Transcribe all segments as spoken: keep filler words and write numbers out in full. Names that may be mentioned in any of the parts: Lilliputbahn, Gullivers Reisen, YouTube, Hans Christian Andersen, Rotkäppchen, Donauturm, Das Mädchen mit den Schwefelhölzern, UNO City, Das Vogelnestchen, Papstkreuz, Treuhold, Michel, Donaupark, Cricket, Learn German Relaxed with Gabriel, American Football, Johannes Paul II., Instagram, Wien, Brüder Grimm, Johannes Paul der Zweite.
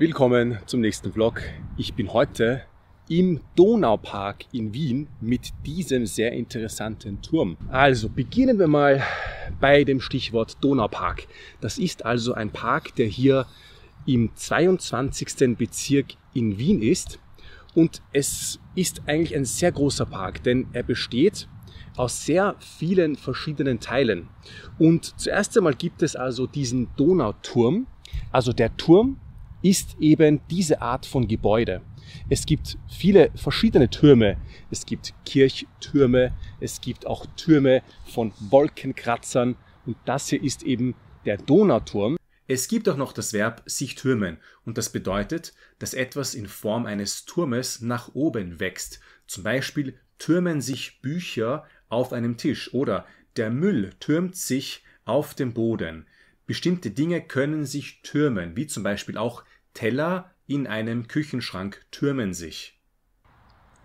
Willkommen zum nächsten Vlog. Ich bin heute im Donaupark in Wien mit diesem sehr interessanten Turm. Also beginnen wir mal bei dem Stichwort Donaupark. Das ist also ein Park, der hier im zweiundzwanzigsten Bezirk in Wien ist. Und es ist eigentlich ein sehr großer Park, denn er besteht aus sehr vielen verschiedenen Teilen. Und zuerst einmal gibt es also diesen Donauturm. Also der Turm ist eben diese Art von Gebäude. Es gibt viele verschiedene Türme. Es gibt Kirchtürme, es gibt auch Türme von Wolkenkratzern und das hier ist eben der Donauturm. Es gibt auch noch das Verb sich türmen und das bedeutet, dass etwas in Form eines Turmes nach oben wächst. Zum Beispiel türmen sich Bücher auf einem Tisch oder der Müll türmt sich auf dem Boden. Bestimmte Dinge können sich türmen, wie zum Beispiel auch Teller in einem Küchenschrank türmen sich.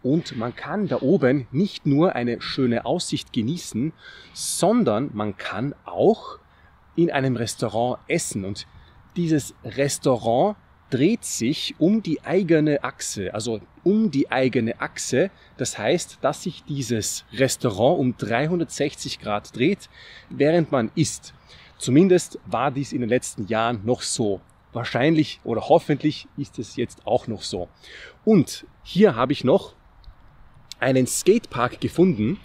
Und man kann da oben nicht nur eine schöne Aussicht genießen, sondern man kann auch in einem Restaurant essen. Und dieses Restaurant dreht sich um die eigene Achse, also um die eigene Achse. Das heißt, dass sich dieses Restaurant um dreihundertsechzig Grad dreht, während man isst. Zumindest war dies in den letzten Jahren noch so. Wahrscheinlich oder hoffentlich ist es jetzt auch noch so. Und hier habe ich noch einen Skatepark gefunden.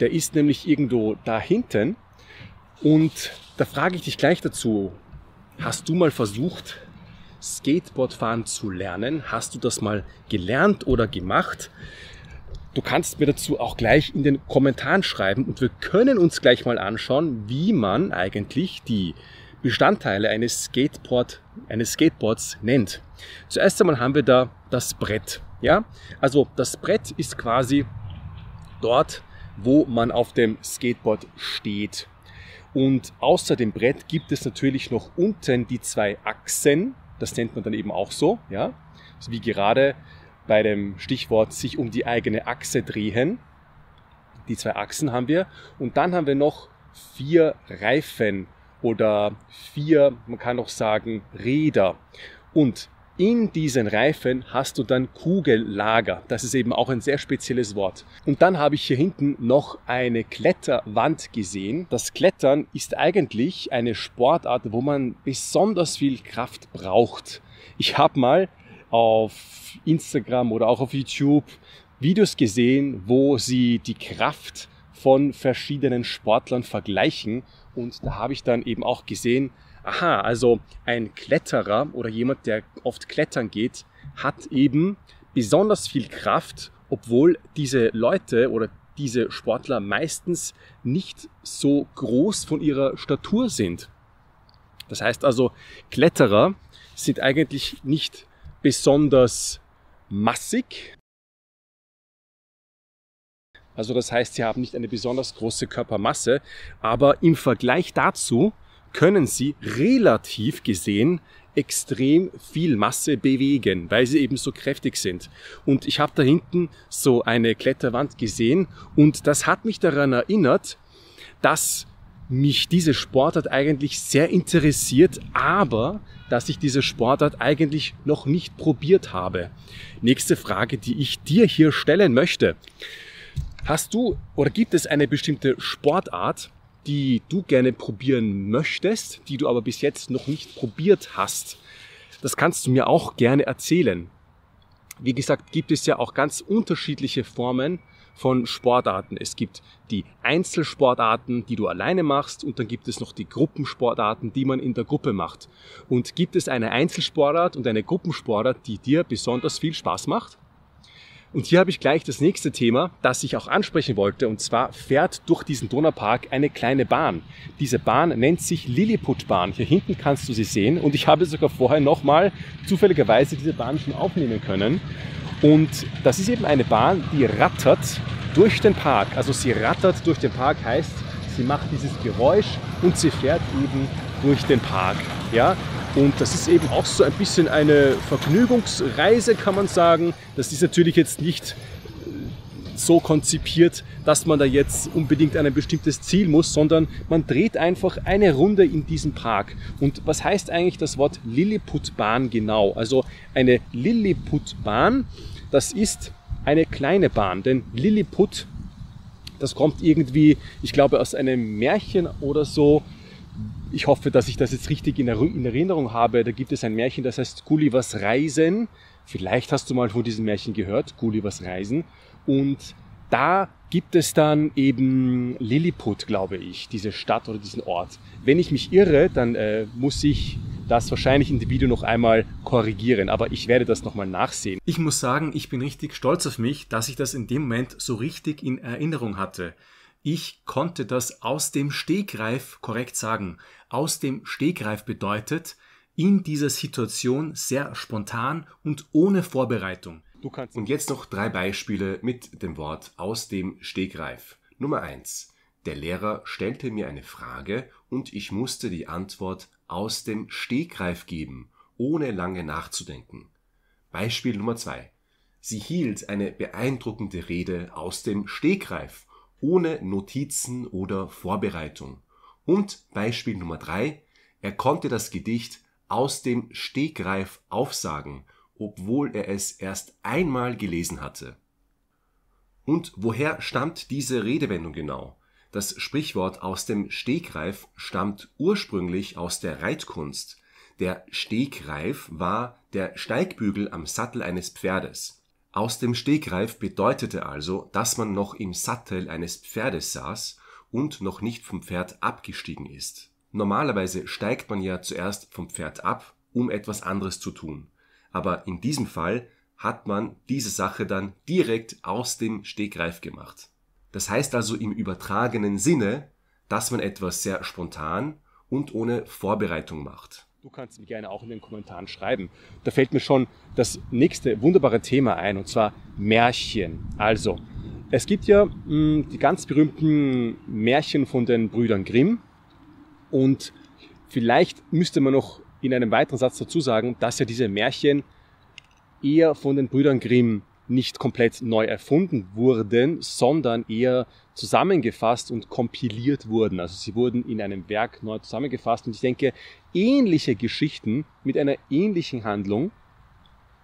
Der ist nämlich irgendwo da hinten. Und da frage ich dich gleich dazu, hast du mal versucht, Skateboardfahren zu lernen? Hast du das mal gelernt oder gemacht? Du kannst mir dazu auch gleich in den Kommentaren schreiben und wir können uns gleich mal anschauen, wie man eigentlich die Bestandteile eines, Skateboard, eines Skateboards nennt. Zuerst einmal haben wir da das Brett. Ja? Also das Brett ist quasi dort, wo man auf dem Skateboard steht. Und außer dem Brett gibt es natürlich noch unten die zwei Achsen. Das nennt man dann eben auch so, ja? Wie gerade bei dem Stichwort sich um die eigene Achse drehen. Die zwei Achsen haben wir. Und dann haben wir noch vier Reifen oder vier, man kann auch sagen, Räder. Und in diesen Reifen hast du dann Kugellager. Das ist eben auch ein sehr spezielles Wort. Und dann habe ich hier hinten noch eine Kletterwand gesehen. Das Klettern ist eigentlich eine Sportart, wo man besonders viel Kraft braucht. Ich habe mal auf Instagram oder auch auf YouTube Videos gesehen, wo sie die Kraft von verschiedenen Sportlern vergleichen. Und da habe ich dann eben auch gesehen, aha, also ein Kletterer oder jemand, der oft klettern geht, hat eben besonders viel Kraft, obwohl diese Leute oder diese Sportler meistens nicht so groß von ihrer Statur sind. Das heißt also, Kletterer sind eigentlich nicht besonders massig. Also das heißt, sie haben nicht eine besonders große Körpermasse, aber im Vergleich dazu können sie relativ gesehen extrem viel Masse bewegen, weil sie eben so kräftig sind. Und ich habe da hinten so eine Kletterwand gesehen und das hat mich daran erinnert, dass mich diese Sportart eigentlich sehr interessiert, aber dass ich diese Sportart eigentlich noch nicht probiert habe. Nächste Frage, die ich dir hier stellen möchte. Hast du oder gibt es eine bestimmte Sportart, die du gerne probieren möchtest, die du aber bis jetzt noch nicht probiert hast? Das kannst du mir auch gerne erzählen. Wie gesagt, gibt es ja auch ganz unterschiedliche Formen von Sportarten. Es gibt die Einzelsportarten, die du alleine machst und dann gibt es noch die Gruppensportarten, die man in der Gruppe macht. Und gibt es eine Einzelsportart und eine Gruppensportart, die dir besonders viel Spaß macht? Und hier habe ich gleich das nächste Thema, das ich auch ansprechen wollte, und zwar fährt durch diesen Donaupark eine kleine Bahn. Diese Bahn nennt sich Lilliputbahn. Hier hinten kannst du sie sehen und ich habe sogar vorher nochmal zufälligerweise diese Bahn schon aufnehmen können. Und das ist eben eine Bahn, die rattert durch den Park. Also sie rattert durch den Park, heißt, sie macht dieses Geräusch und sie fährt eben durch den Park. Ja? Und das ist eben auch so ein bisschen eine Vergnügungsreise, kann man sagen. Das ist natürlich jetzt nicht so konzipiert, dass man da jetzt unbedingt an ein bestimmtes Ziel muss, sondern man dreht einfach eine Runde in diesem Park. Und was heißt eigentlich das Wort Lilliputbahn genau? Also eine Lilliputbahn, das ist eine kleine Bahn, denn Lilliput, das kommt irgendwie, ich glaube, aus einem Märchen oder so. Ich hoffe, dass ich das jetzt richtig in Erinnerung habe. Da gibt es ein Märchen, das heißt Gullivers Reisen. Vielleicht hast du mal von diesem Märchen gehört, Gullivers Reisen. Und da gibt es dann eben Lilliput, glaube ich, diese Stadt oder diesen Ort. Wenn ich mich irre, dann äh, muss ich das wahrscheinlich in dem Video noch einmal korrigieren, aber ich werde das nochmal nachsehen. Ich muss sagen, ich bin richtig stolz auf mich, dass ich das in dem Moment so richtig in Erinnerung hatte. Ich konnte das aus dem Stegreif korrekt sagen. Aus dem Stegreif bedeutet, in dieser Situation sehr spontan und ohne Vorbereitung. Du kannst und jetzt noch drei Beispiele mit dem Wort aus dem Stegreif. Nummer eins. Der Lehrer stellte mir eine Frage und ich musste die Antwort aus dem Stegreif geben, ohne lange nachzudenken. Beispiel Nummer zwei. Sie hielt eine beeindruckende Rede aus dem Stegreif, ohne Notizen oder Vorbereitung. Und Beispiel Nummer drei. Er konnte das Gedicht aus dem Stegreif aufsagen, obwohl er es erst einmal gelesen hatte. Und woher stammt diese Redewendung genau? Das Sprichwort aus dem Stegreif stammt ursprünglich aus der Reitkunst. Der Stegreif war der Steigbügel am Sattel eines Pferdes. Aus dem Stegreif bedeutete also, dass man noch im Sattel eines Pferdes saß und noch nicht vom Pferd abgestiegen ist. Normalerweise steigt man ja zuerst vom Pferd ab, um etwas anderes zu tun. Aber in diesem Fall hat man diese Sache dann direkt aus dem Stegreif gemacht. Das heißt also im übertragenen Sinne, dass man etwas sehr spontan und ohne Vorbereitung macht. Du kannst mir gerne auch in den Kommentaren schreiben. Da fällt mir schon das nächste wunderbare Thema ein, und zwar Märchen. Also, es gibt ja mh, die ganz berühmten Märchen von den Brüdern Grimm. Und vielleicht müsste man noch in einem weiteren Satz dazu sagen, dass ja diese Märchen eher von den Brüdern Grimm nicht komplett neu erfunden wurden, sondern eher zusammengefasst und kompiliert wurden. Also sie wurden in einem Werk neu zusammengefasst, und ich denke, ähnliche Geschichten mit einer ähnlichen Handlung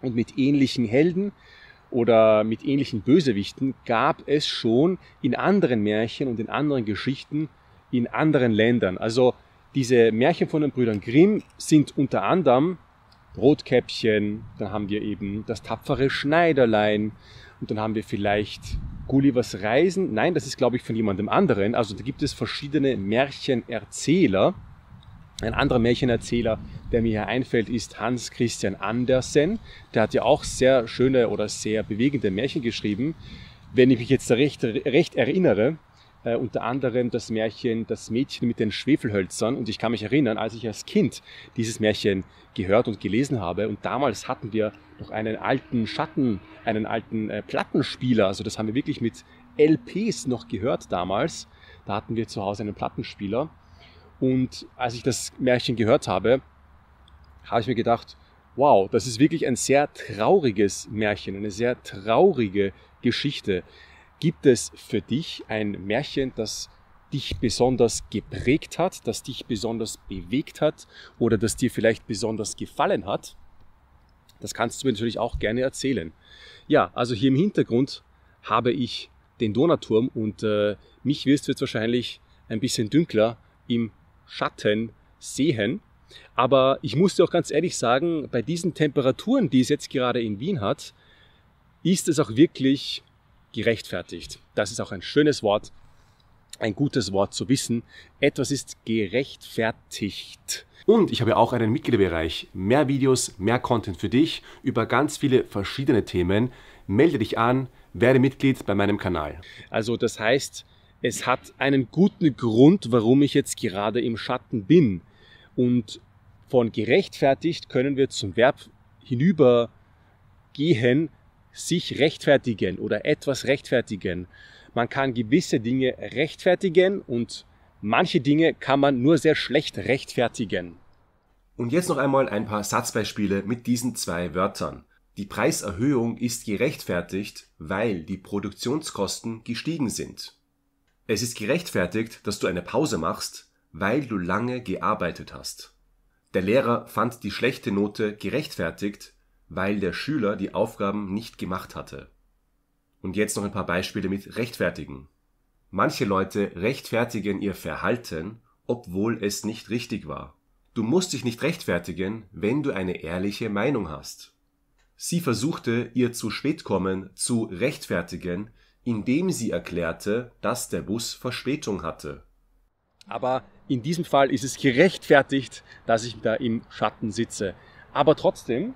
und mit ähnlichen Helden oder mit ähnlichen Bösewichten gab es schon in anderen Märchen und in anderen Geschichten in anderen Ländern. Also diese Märchen von den Brüdern Grimm sind unter anderem Rotkäppchen, dann haben wir eben das tapfere Schneiderlein und dann haben wir vielleicht Gullivers Reisen. Nein, das ist, glaube ich, von jemandem anderen. Also da gibt es verschiedene Märchenerzähler. Ein anderer Märchenerzähler, der mir hier einfällt, ist Hans Christian Andersen. Der hat ja auch sehr schöne oder sehr bewegende Märchen geschrieben. Wenn ich mich jetzt recht, recht erinnere, Äh, unter anderem das Märchen Das Mädchen mit den Schwefelhölzern. Und ich kann mich erinnern, als ich als Kind dieses Märchen gehört und gelesen habe. Und damals hatten wir noch einen alten Schatten, einen alten äh, Plattenspieler. Also das haben wir wirklich mit L Ps noch gehört damals. Da hatten wir zu Hause einen Plattenspieler. Und als ich das Märchen gehört habe, habe ich mir gedacht, wow, das ist wirklich ein sehr trauriges Märchen, eine sehr traurige Geschichte. Gibt es für dich ein Märchen, das dich besonders geprägt hat, das dich besonders bewegt hat oder das dir vielleicht besonders gefallen hat? Das kannst du mir natürlich auch gerne erzählen. Ja, also hier im Hintergrund habe ich den Donauturm, und äh, mich wirst du jetzt wahrscheinlich ein bisschen dünkler im Schatten sehen. Aber ich muss dir auch ganz ehrlich sagen, bei diesen Temperaturen, die es jetzt gerade in Wien hat, ist es auch wirklich gerechtfertigt. Das ist auch ein schönes Wort, ein gutes Wort zu wissen. Etwas ist gerechtfertigt. Und ich habe auch einen Mitgliederbereich. Mehr Videos, mehr Content für dich über ganz viele verschiedene Themen. Melde dich an, werde Mitglied bei meinem Kanal. Also das heißt, es hat einen guten Grund, warum ich jetzt gerade im Schatten bin. Und von gerechtfertigt können wir zum Verb hinübergehen, sich rechtfertigen oder etwas rechtfertigen. Man kann gewisse Dinge rechtfertigen und manche Dinge kann man nur sehr schlecht rechtfertigen. Und jetzt noch einmal ein paar Satzbeispiele mit diesen zwei Wörtern. Die Preiserhöhung ist gerechtfertigt, weil die Produktionskosten gestiegen sind. Es ist gerechtfertigt, dass du eine Pause machst, weil du lange gearbeitet hast. Der Lehrer fand die schlechte Note gerechtfertigt, weil der Schüler die Aufgaben nicht gemacht hatte. Und jetzt noch ein paar Beispiele mit rechtfertigen. Manche Leute rechtfertigen ihr Verhalten, obwohl es nicht richtig war. Du musst dich nicht rechtfertigen, wenn du eine ehrliche Meinung hast. Sie versuchte, ihr zu spät kommen zu rechtfertigen, indem sie erklärte, dass der Bus Verspätung hatte. Aber in diesem Fall ist es gerechtfertigt, dass ich da im Schatten sitze. Aber trotzdem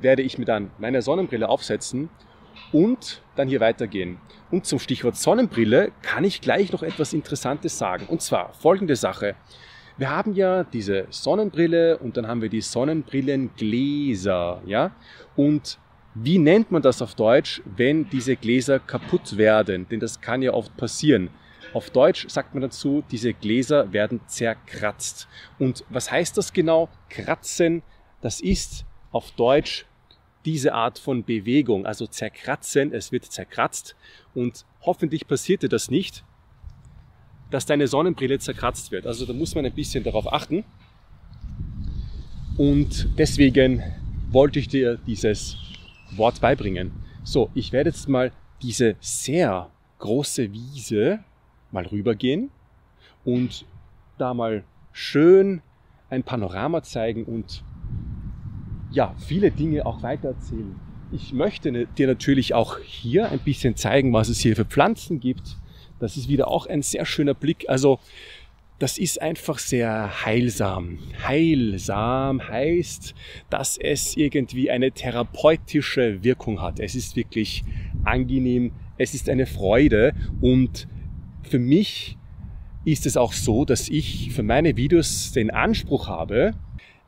werde ich mir dann meine Sonnenbrille aufsetzen und dann hier weitergehen. Und zum Stichwort Sonnenbrille kann ich gleich noch etwas Interessantes sagen. Und zwar folgende Sache. Wir haben ja diese Sonnenbrille und dann haben wir die Sonnenbrillengläser, ja? Und wie nennt man das auf Deutsch, wenn diese Gläser kaputt werden? Denn das kann ja oft passieren. Auf Deutsch sagt man dazu, diese Gläser werden zerkratzt. Und was heißt das genau? Kratzen, das ist auf Deutsch diese Art von Bewegung. Also zerkratzen, es wird zerkratzt. Und hoffentlich passierte das nicht, dass deine Sonnenbrille zerkratzt wird. Also da muss man ein bisschen darauf achten. Und deswegen wollte ich dir dieses Wort beibringen. So, ich werde jetzt mal diese sehr große Wiese mal rübergehen und da mal schön ein Panorama zeigen und ja, viele Dinge auch weiter erzählen. Ich möchte dir natürlich auch hier ein bisschen zeigen, was es hier für Pflanzen gibt. Das ist wieder auch ein sehr schöner Blick. Also das ist einfach sehr heilsam. Heilsam heißt, dass es irgendwie eine therapeutische Wirkung hat. Es ist wirklich angenehm, es ist eine Freude und für mich ist es auch so, dass ich für meine Videos den Anspruch habe,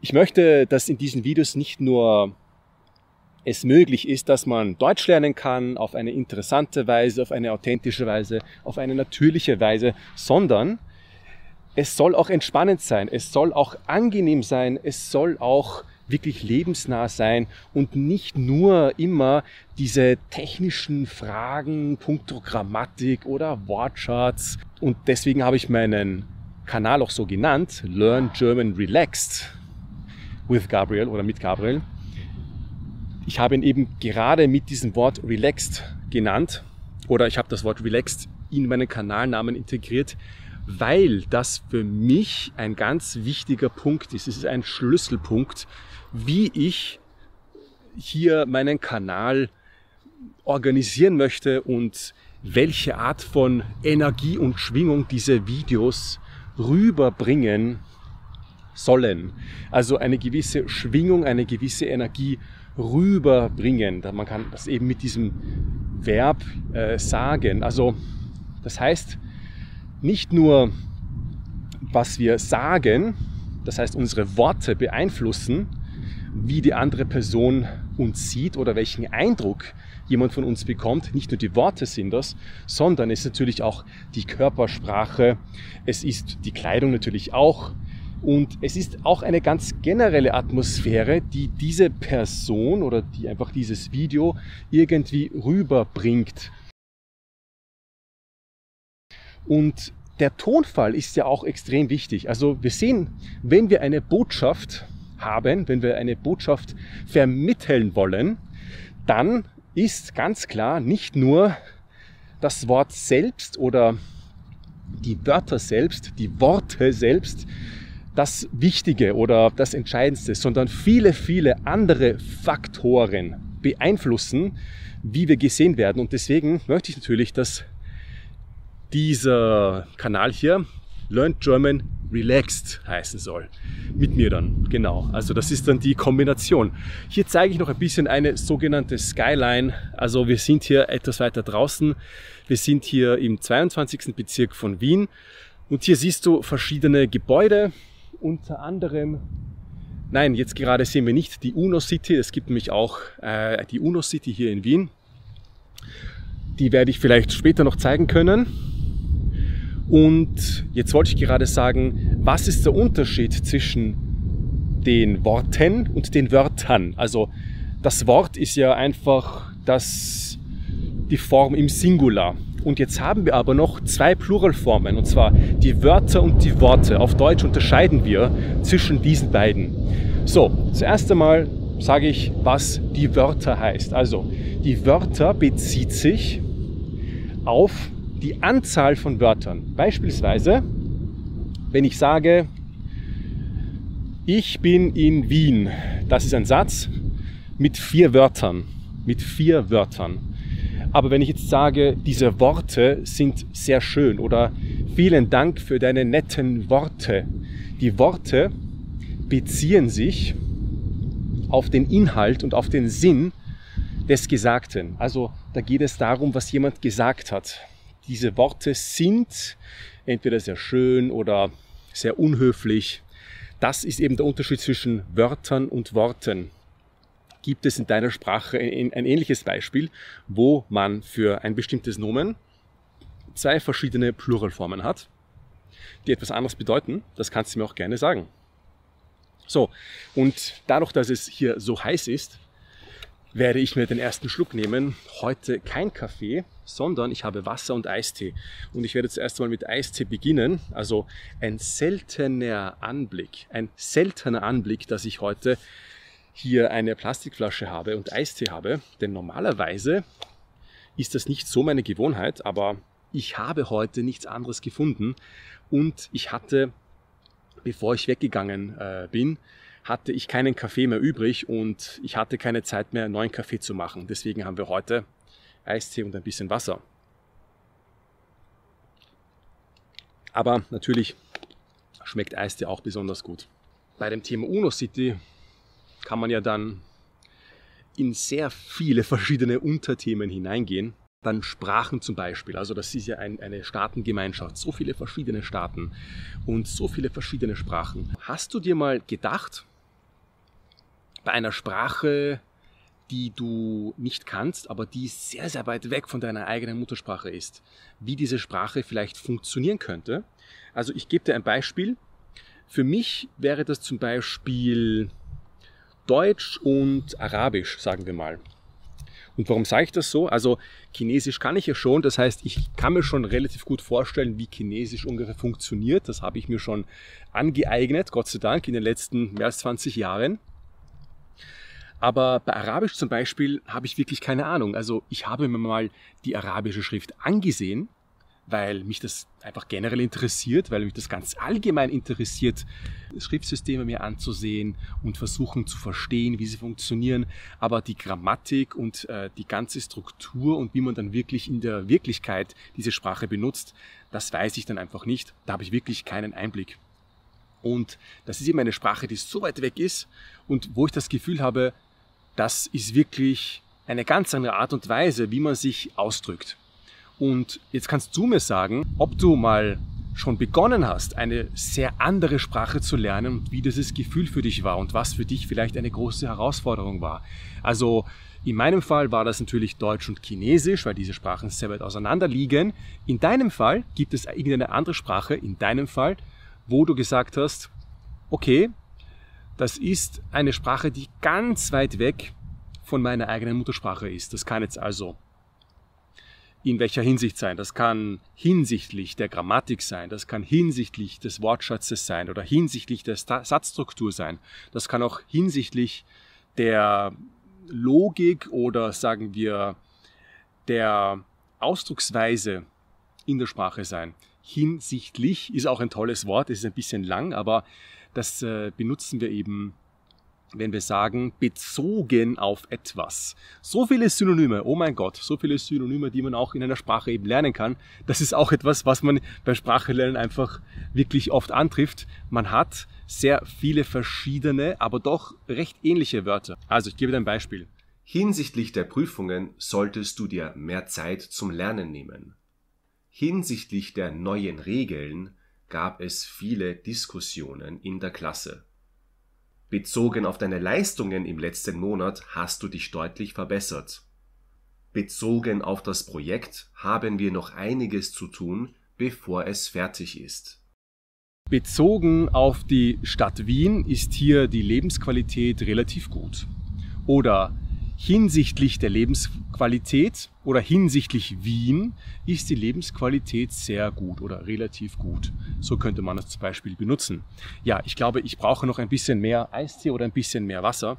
ich möchte, dass in diesen Videos nicht nur es möglich ist, dass man Deutsch lernen kann, auf eine interessante Weise, auf eine authentische Weise, auf eine natürliche Weise, sondern es soll auch entspannend sein, es soll auch angenehm sein, es soll auch wirklich lebensnah sein und nicht nur immer diese technischen Fragen, punkto Grammatik oder Wortschatz. Und deswegen habe ich meinen Kanal auch so genannt, Learn German Relaxed with Gabriel oder mit Gabriel. Ich habe ihn eben gerade mit diesem Wort relaxed genannt oder ich habe das Wort relaxed in meinen Kanalnamen integriert, weil das für mich ein ganz wichtiger Punkt ist. Es ist ein Schlüsselpunkt, wie ich hier meinen Kanal organisieren möchte und welche Art von Energie und Schwingung diese Videos rüberbringen sollen. Also eine gewisse Schwingung, eine gewisse Energie rüberbringen. Man kann das eben mit diesem Verb äh, sagen. Also das heißt, nicht nur, was wir sagen, das heißt unsere Worte beeinflussen, wie die andere Person uns sieht oder welchen Eindruck jemand von uns bekommt. Nicht nur die Worte sind das, sondern es ist natürlich auch die Körpersprache, es ist die Kleidung natürlich auch und es ist auch eine ganz generelle Atmosphäre, die diese Person oder die einfach dieses Video irgendwie rüberbringt. Und der Tonfall ist ja auch extrem wichtig. Also wir sehen, wenn wir eine Botschaft haben, wenn wir eine Botschaft vermitteln wollen, dann ist ganz klar nicht nur das Wort selbst oder die Wörter selbst, die Worte selbst, das Wichtige oder das Entscheidendste, sondern viele, viele andere Faktoren beeinflussen, wie wir gesehen werden. Und deswegen möchte ich natürlich, dass dieser Kanal hier, Learn German Relaxed, heißen soll. Mit mir dann, genau. Also das ist dann die Kombination. Hier zeige ich noch ein bisschen eine sogenannte Skyline. Also wir sind hier etwas weiter draußen. Wir sind hier im zweiundzwanzigsten Bezirk von Wien. Und hier siehst du verschiedene Gebäude, unter anderem, nein, jetzt gerade sehen wir nicht die UNO City. Es gibt nämlich auch äh, die UNO City hier in Wien. Die werde ich vielleicht später noch zeigen können. Und jetzt wollte ich gerade sagen, was ist der Unterschied zwischen den Worten und den Wörtern? Also Das Wort ist ja einfach das, die Form im Singular. Und jetzt haben wir aber noch zwei Pluralformen, und zwar die Wörter und die Worte. Auf Deutsch unterscheiden wir zwischen diesen beiden. So, zuerst einmal sage ich, was die Wörter heißt. Also, die Wörter bezieht sich auf die Anzahl von Wörtern. Beispielsweise, wenn ich sage, ich bin in Wien, das ist ein Satz mit vier Wörtern, mit vier Wörtern. Aber wenn ich jetzt sage, diese Worte sind sehr schön oder vielen Dank für deine netten Worte. Die Worte beziehen sich auf den Inhalt und auf den Sinn des Gesagten. Also da geht es darum, was jemand gesagt hat. Diese Worte sind entweder sehr schön oder sehr unhöflich. Das ist eben der Unterschied zwischen Wörtern und Worten. Gibt es in deiner Sprache ein ähnliches Beispiel, wo man für ein bestimmtes Nomen zwei verschiedene Pluralformen hat, die etwas anderes bedeuten? Das kannst du mir auch gerne sagen. So, und dadurch, dass es hier so heiß ist, werde ich mir den ersten Schluck nehmen. Heute kein Kaffee, sondern ich habe Wasser und Eistee. Und ich werde zuerst mal mit Eistee beginnen. Also ein seltener Anblick, ein seltener Anblick, dass ich heute hier eine Plastikflasche habe und Eistee habe, denn normalerweise ist das nicht so meine Gewohnheit, aber ich habe heute nichts anderes gefunden und ich hatte, bevor ich weggegangen äh, bin, hatte ich keinen Kaffee mehr übrig und ich hatte keine Zeit mehr, einen neuen Kaffee zu machen. Deswegen haben wir heute Eistee und ein bisschen Wasser. Aber natürlich schmeckt Eistee auch besonders gut. Bei dem Thema UNO City kann man ja dann in sehr viele verschiedene Unterthemen hineingehen. Dann Sprachen zum Beispiel, also das ist ja ein, eine Staatengemeinschaft, so viele verschiedene Staaten und so viele verschiedene Sprachen. Hast du dir mal gedacht, bei einer Sprache, die du nicht kannst, aber die sehr, sehr weit weg von deiner eigenen Muttersprache ist, wie diese Sprache vielleicht funktionieren könnte? Also ich gebe dir ein Beispiel. Für mich wäre das zum Beispiel Deutsch und Arabisch, sagen wir mal. Und warum sage ich das so? Also Chinesisch kann ich ja schon, das heißt, ich kann mir schon relativ gut vorstellen, wie Chinesisch ungefähr funktioniert. Das habe ich mir schon angeeignet, Gott sei Dank, in den letzten mehr als zwanzig Jahren. Aber bei Arabisch zum Beispiel habe ich wirklich keine Ahnung. Also ich habe mir mal die arabische Schrift angesehen, weil mich das einfach generell interessiert, weil mich das ganz allgemein interessiert, Schriftsysteme mir anzusehen und versuchen zu verstehen, wie sie funktionieren. Aber die Grammatik und äh, die ganze Struktur und wie man dann wirklich in der Wirklichkeit diese Sprache benutzt, das weiß ich dann einfach nicht. Da habe ich wirklich keinen Einblick. Und das ist eben eine Sprache, die so weit weg ist und wo ich das Gefühl habe, das ist wirklich eine ganz andere Art und Weise, wie man sich ausdrückt. Und jetzt kannst du mir sagen, ob du mal schon begonnen hast, eine sehr andere Sprache zu lernen und wie dieses Gefühl für dich war und was für dich vielleicht eine große Herausforderung war. Also in meinem Fall war das natürlich Deutsch und Chinesisch, weil diese Sprachen sehr weit auseinander liegen. In deinem Fall gibt es irgendeine andere Sprache, in deinem Fall, wo du gesagt hast, okay, das ist eine Sprache, die ganz weit weg von meiner eigenen Muttersprache ist. Das kann jetzt also in welcher Hinsicht sein. Das kann hinsichtlich der Grammatik sein, das kann hinsichtlich des Wortschatzes sein oder hinsichtlich der Satzstruktur sein. Das kann auch hinsichtlich der Logik oder sagen wir der Ausdrucksweise in der Sprache sein. Hinsichtlich ist auch ein tolles Wort, es ist ein bisschen lang, aber das benutzen wir eben, wenn wir sagen, bezogen auf etwas. So viele Synonyme, oh mein Gott, so viele Synonyme, die man auch in einer Sprache eben lernen kann. Das ist auch etwas, was man beim Sprachenlernen einfach wirklich oft antrifft. Man hat sehr viele verschiedene, aber doch recht ähnliche Wörter. Also ich gebe dir ein Beispiel. Hinsichtlich der Prüfungen solltest du dir mehr Zeit zum Lernen nehmen. Hinsichtlich der neuen Regeln gab es viele Diskussionen in der Klasse. Bezogen auf deine Leistungen im letzten Monat hast du dich deutlich verbessert. Bezogen auf das Projekt haben wir noch einiges zu tun, bevor es fertig ist. Bezogen auf die Stadt Wien ist hier die Lebensqualität relativ gut. Oder hinsichtlich der Lebensqualität oder hinsichtlich Wien ist die Lebensqualität sehr gut oder relativ gut. So könnte man das zum Beispiel benutzen. Ja, ich glaube, ich brauche noch ein bisschen mehr Eistee oder ein bisschen mehr Wasser.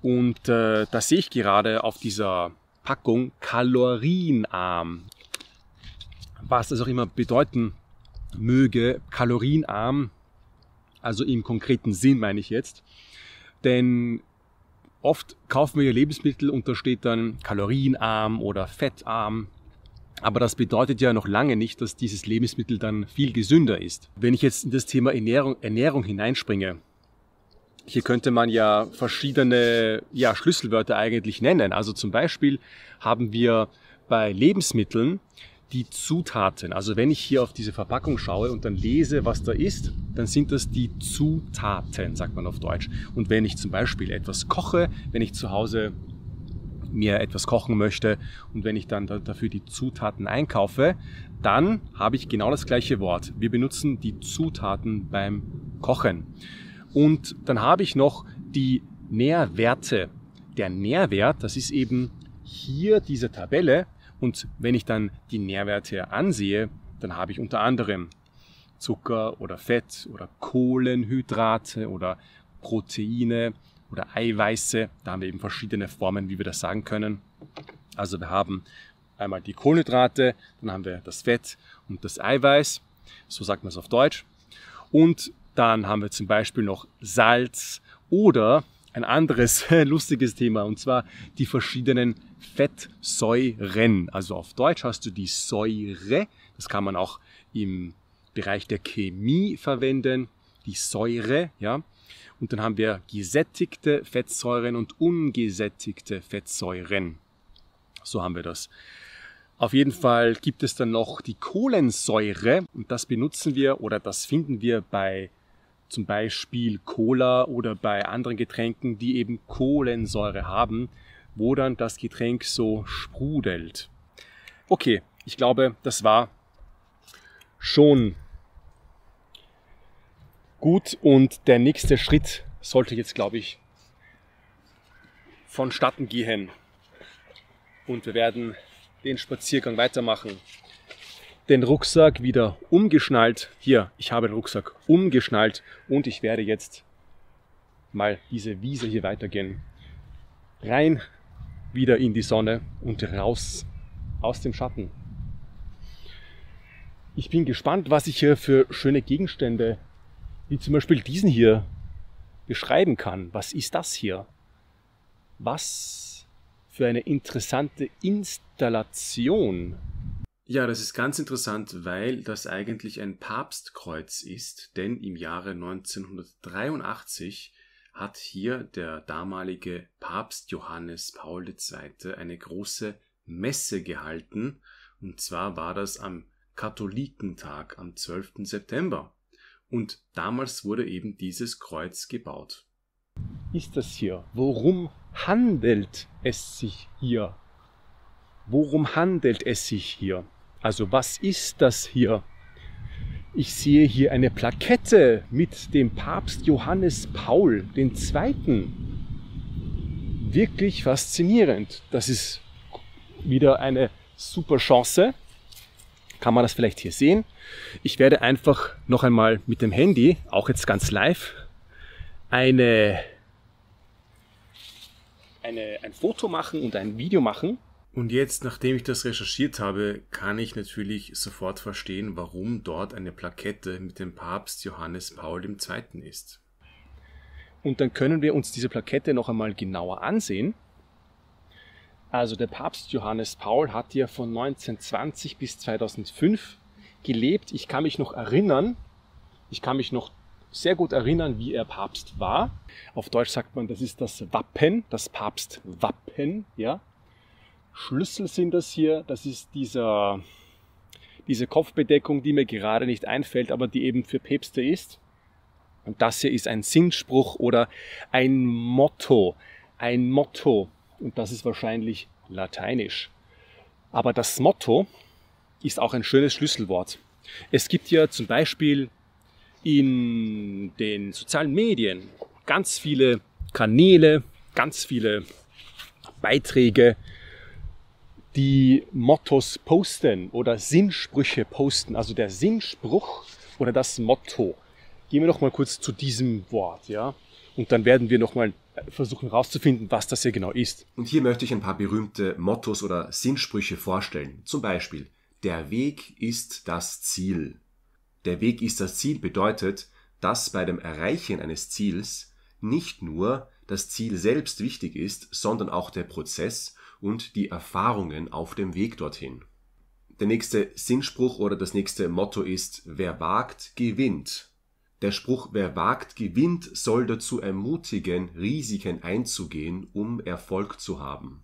Und äh, das sehe ich gerade auf dieser Packung kalorienarm. Was das auch immer bedeuten möge, kalorienarm, also im konkreten Sinn meine ich jetzt. Denn oft kaufen wir Lebensmittel und da steht dann kalorienarm oder fettarm. Aber das bedeutet ja noch lange nicht, dass dieses Lebensmittel dann viel gesünder ist. Wenn ich jetzt in das Thema Ernährung, Ernährung hineinspringe, hier könnte man ja verschiedene ja, Schlüsselwörter eigentlich nennen. Also zum Beispiel haben wir bei Lebensmitteln die Zutaten. Also wenn ich hier auf diese Verpackung schaue und dann lese, was da ist, dann sind das die Zutaten, sagt man auf Deutsch. Und wenn ich zum Beispiel etwas koche, wenn ich zu Hause mir etwas kochen möchte und wenn ich dann dafür die Zutaten einkaufe, dann habe ich genau das gleiche Wort. Wir benutzen die Zutaten beim Kochen. Und dann habe ich noch die Nährwerte. Der Nährwert, das ist eben hier diese Tabelle. Und wenn ich dann die Nährwerte ansehe, dann habe ich unter anderem Zucker oder Fett oder Kohlenhydrate oder Proteine oder Eiweiße. Da haben wir eben verschiedene Formen, wie wir das sagen können. Also wir haben einmal die Kohlenhydrate, dann haben wir das Fett und das Eiweiß. So sagt man es auf Deutsch. Und dann haben wir zum Beispiel noch Salz oder ein anderes lustiges Thema, und zwar die verschiedenen Fettsäuren. Also auf Deutsch hast du die Säure, das kann man auch im Bereich der Chemie verwenden, die Säure, ja. Und dann haben wir gesättigte Fettsäuren und ungesättigte Fettsäuren. So haben wir das. Auf jeden Fall gibt es dann noch die Kohlensäure und das benutzen wir oder das finden wir bei zum Beispiel Cola oder bei anderen Getränken, die eben Kohlensäure haben, wo dann das Getränk so sprudelt. Okay, ich glaube, das war schon gut und der nächste Schritt sollte jetzt, glaube ich, vonstatten gehen. Und wir werden den Spaziergang weitermachen. Den Rucksack wieder umgeschnallt. Hier, ich habe den Rucksack umgeschnallt und ich werde jetzt mal diese Wiese hier weitergehen. Rein wieder in die Sonne und raus aus dem Schatten. Ich bin gespannt, was ich hier für schöne Gegenstände, wie zum Beispiel diesen hier, beschreiben kann. Was ist das hier? Was für eine interessante Installation. Ja, das ist ganz interessant, weil das eigentlich ein Papstkreuz ist, denn im Jahre neunzehnhundertdreiundachtzig hat hier der damalige Papst Johannes Paul der Zweite eine große Messe gehalten, und zwar war das am Katholikentag am zwölften September und damals wurde eben dieses Kreuz gebaut. Ist das hier? Worum handelt es sich hier? Worum handelt es sich hier? Also was ist das hier? Ich sehe hier eine Plakette mit dem Papst Johannes Paul der Zweite Wirklich faszinierend. Das ist wieder eine super Chance. Kann man das vielleicht hier sehen? Ich werde einfach noch einmal mit dem Handy, auch jetzt ganz live, eine, eine, ein Foto machen und ein Video machen. Und jetzt, nachdem ich das recherchiert habe, kann ich natürlich sofort verstehen, warum dort eine Plakette mit dem Papst Johannes Paul der Zweite ist. Und dann können wir uns diese Plakette noch einmal genauer ansehen. Also der Papst Johannes Paul hat ja von neunzehnhundertzwanzig bis zweitausendfünf gelebt. Ich kann mich noch erinnern, ich kann mich noch sehr gut erinnern, wie er Papst war. Auf Deutsch sagt man, das ist das Wappen, das Papstwappen, ja. Schlüssel sind das hier, das ist dieser, diese Kopfbedeckung, die mir gerade nicht einfällt, aber die eben für Päpste ist. Und das hier ist ein Sinnspruch oder ein Motto, ein Motto, und das ist wahrscheinlich lateinisch. Aber das Motto ist auch ein schönes Schlüsselwort. Es gibt ja zum Beispiel in den sozialen Medien ganz viele Kanäle, ganz viele Beiträge, die Mottos posten oder Sinnsprüche posten. Also der Sinnspruch oder das Motto. Gehen wir noch mal kurz zu diesem Wort, ja? Und dann werden wir noch mal versuchen herauszufinden, was das hier genau ist. Und hier möchte ich ein paar berühmte Mottos oder Sinnsprüche vorstellen. Zum Beispiel, der Weg ist das Ziel. Der Weg ist das Ziel bedeutet, dass bei dem Erreichen eines Ziels nicht nur das Ziel selbst wichtig ist, sondern auch der Prozess und die Erfahrungen auf dem Weg dorthin. Der nächste Sinnspruch oder das nächste Motto ist, wer wagt, gewinnt. Der Spruch, wer wagt, gewinnt, soll dazu ermutigen, Risiken einzugehen, um Erfolg zu haben.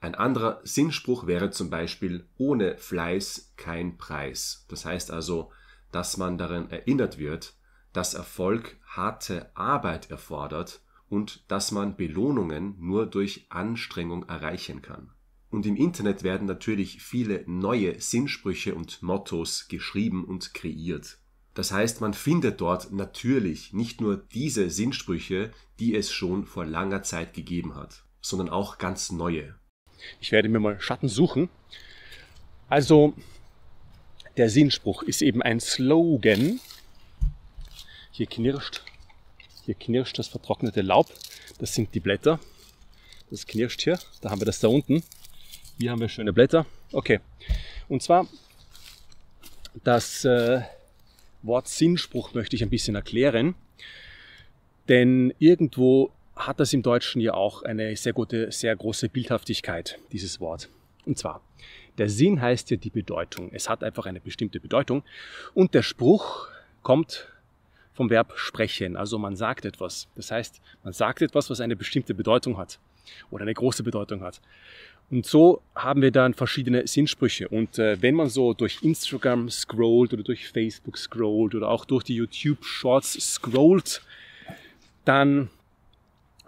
Ein anderer Sinnspruch wäre zum Beispiel, ohne Fleiß kein Preis. Das heißt also, dass man daran erinnert wird, dass Erfolg harte Arbeit erfordert und dass man Belohnungen nur durch Anstrengung erreichen kann. Und im Internet werden natürlich viele neue Sinnsprüche und Mottos geschrieben und kreiert. Das heißt, man findet dort natürlich nicht nur diese Sinnsprüche, die es schon vor langer Zeit gegeben hat, sondern auch ganz neue. Ich werde mir mal Schatten suchen. Also, der Sinnspruch ist eben ein Slogan. Hier knirscht, hier knirscht das vertrocknete Laub. Das sind die Blätter. Das knirscht hier. Da haben wir das da unten. Hier haben wir schöne Blätter. Okay. Und zwar, das... Äh, Wort Sinnspruch möchte ich ein bisschen erklären, denn irgendwo hat das im Deutschen ja auch eine sehr gute, sehr große Bildhaftigkeit, dieses Wort. Und zwar, der Sinn heißt ja die Bedeutung. Es hat einfach eine bestimmte Bedeutung und der Spruch kommt vom Verb sprechen. Also man sagt etwas. Das heißt, man sagt etwas, was eine bestimmte Bedeutung hat oder eine große Bedeutung hat. Und so haben wir dann verschiedene Sinnsprüche. Und äh, wenn man so durch Instagram scrollt oder durch Facebook scrollt oder auch durch die YouTube Shorts scrollt, dann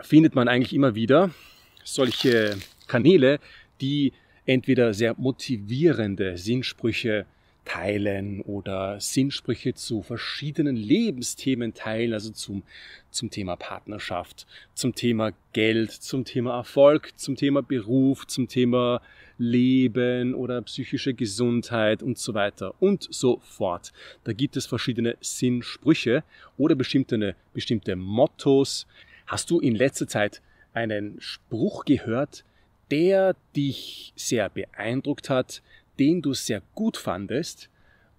findet man eigentlich immer wieder solche Kanäle, die entweder sehr motivierende Sinnsprüche teilen oder Sinnsprüche zu verschiedenen Lebensthemen teilen, also zum, zum Thema Partnerschaft, zum Thema Geld, zum Thema Erfolg, zum Thema Beruf, zum Thema Leben oder psychische Gesundheit und so weiter und so fort. Da gibt es verschiedene Sinnsprüche oder bestimmte, bestimmte Mottos. Hast du in letzter Zeit einen Spruch gehört, der dich sehr beeindruckt hat, den du sehr gut fandest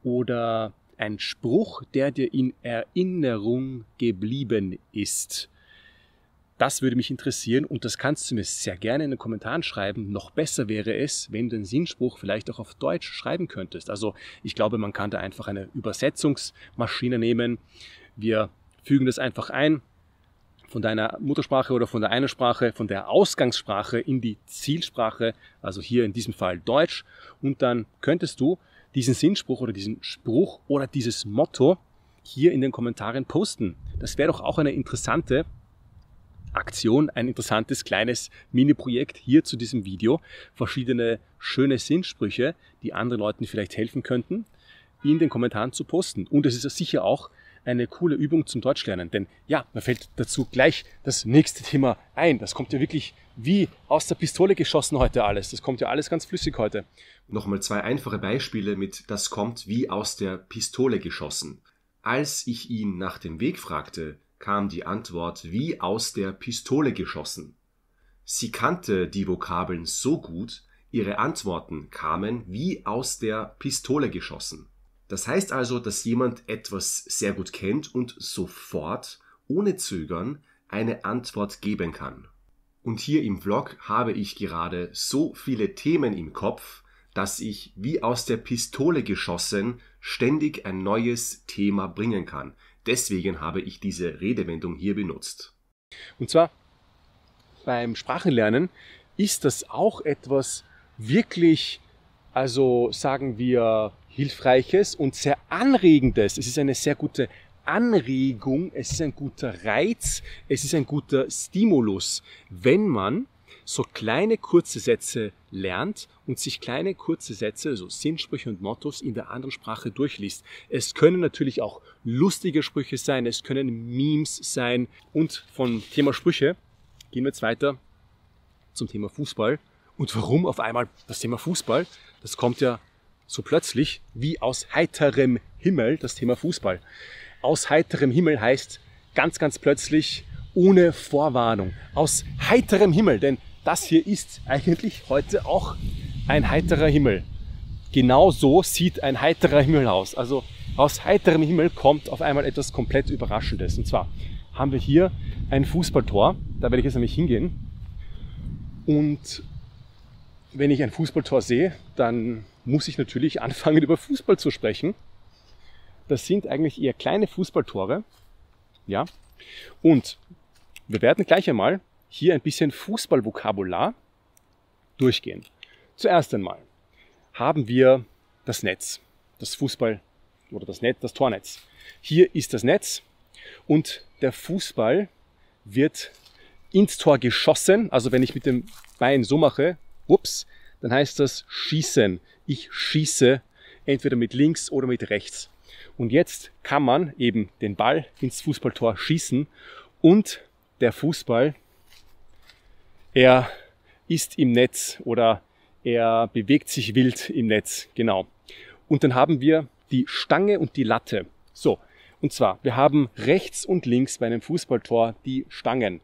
oder ein Spruch, der dir in Erinnerung geblieben ist? Das würde mich interessieren und das kannst du mir sehr gerne in den Kommentaren schreiben. Noch besser wäre es, wenn du den Sinnspruch vielleicht auch auf Deutsch schreiben könntest. Also ich glaube, man kann da einfach eine Übersetzungsmaschine nehmen. Wir fügen das einfach ein von deiner Muttersprache oder von der einen Sprache, von der Ausgangssprache in die Zielsprache, also hier in diesem Fall Deutsch. Und dann könntest du diesen Sinnspruch oder diesen Spruch oder dieses Motto hier in den Kommentaren posten. Das wäre doch auch eine interessante Aktion, ein interessantes kleines Mini-Projekt hier zu diesem Video. Verschiedene schöne Sinnsprüche, die anderen Leuten vielleicht helfen könnten, in den Kommentaren zu posten. Und es ist sicher auch eine coole Übung zum Deutschlernen, denn ja, mir fällt dazu gleich das nächste Thema ein. Das kommt ja wirklich wie aus der Pistole geschossen heute alles. Das kommt ja alles ganz flüssig heute. Nochmal zwei einfache Beispiele mit das kommt wie aus der Pistole geschossen. Als ich ihn nach dem Weg fragte, kam die Antwort wie aus der Pistole geschossen. Sie kannte die Vokabeln so gut, ihre Antworten kamen wie aus der Pistole geschossen. Das heißt also, dass jemand etwas sehr gut kennt und sofort, ohne Zögern, eine Antwort geben kann. Und hier im Vlog habe ich gerade so viele Themen im Kopf, dass ich wie aus der Pistole geschossen ständig ein neues Thema bringen kann. Deswegen habe ich diese Redewendung hier benutzt. Und zwar beim Sprachenlernen ist das auch etwas wirklich, also sagen wir, Hilfreiches und sehr Anregendes. Es ist eine sehr gute Anregung, es ist ein guter Reiz, es ist ein guter Stimulus, wenn man so kleine kurze Sätze lernt und sich kleine kurze Sätze, so Sinnsprüche und Mottos in der anderen Sprache durchliest. Es können natürlich auch lustige Sprüche sein, es können Memes sein und vom Thema Sprüche Gehen wir jetzt weiter zum Thema Fußball. Und warum auf einmal das Thema Fußball? Das kommt ja so plötzlich wie aus heiterem Himmel, das Thema Fußball. Aus heiterem Himmel heißt ganz, ganz plötzlich ohne Vorwarnung. Aus heiterem Himmel, denn das hier ist eigentlich heute auch ein heiterer Himmel. Genau so sieht ein heiterer Himmel aus. Also aus heiterem Himmel kommt auf einmal etwas komplett Überraschendes. Und zwar haben wir hier ein Fußballtor. Da werde ich jetzt nämlich hingehen. Und wenn ich ein Fußballtor sehe, dann muss ich natürlich anfangen, über Fußball zu sprechen. Das sind eigentlich eher kleine Fußballtore. Ja. Und wir werden gleich einmal hier ein bisschen Fußballvokabular durchgehen. Zuerst einmal haben wir das Netz, das Fußball oder das Netz, das Tornetz. Hier ist das Netz und der Fußball wird ins Tor geschossen. Also wenn ich mit dem Bein so mache, ups, dann heißt das schießen. Ich schieße entweder mit links oder mit rechts. Und jetzt kann man eben den Ball ins Fußballtor schießen und der Fußball, er ist im Netz oder er bewegt sich wild im Netz, genau. Und dann haben wir die Stange und die Latte. So, und zwar, wir haben rechts und links bei einem Fußballtor die Stangen.